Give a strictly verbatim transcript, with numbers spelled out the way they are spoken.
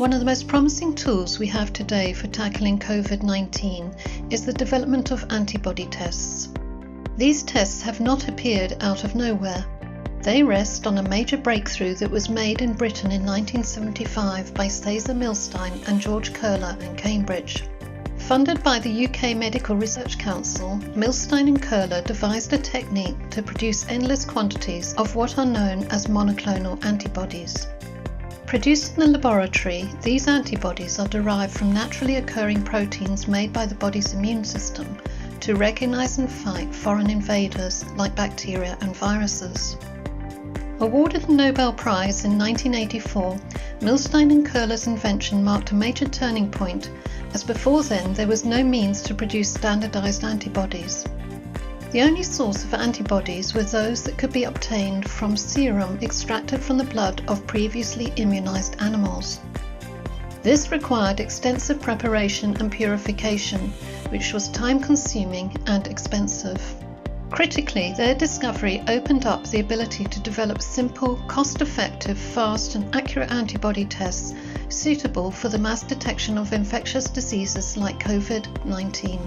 One of the most promising tools we have today for tackling COVID nineteen is the development of antibody tests. These tests have not appeared out of nowhere. They rest on a major breakthrough that was made in Britain in nineteen seventy-five by César Milstein and George Köhler in Cambridge. Funded by the U K Medical Research Council, Milstein and Köhler devised a technique to produce endless quantities of what are known as monoclonal antibodies. Produced in the laboratory, these antibodies are derived from naturally occurring proteins made by the body's immune system to recognize and fight foreign invaders like bacteria and viruses. Awarded the Nobel Prize in nineteen eighty-four, Milstein and Köhler's invention marked a major turning point, as before then there was no means to produce standardized antibodies. The only source of antibodies were those that could be obtained from serum extracted from the blood of previously immunized animals. This required extensive preparation and purification, which was time-consuming and expensive. Critically, their discovery opened up the ability to develop simple, cost-effective, fast and accurate antibody tests suitable for the mass detection of infectious diseases like COVID nineteen.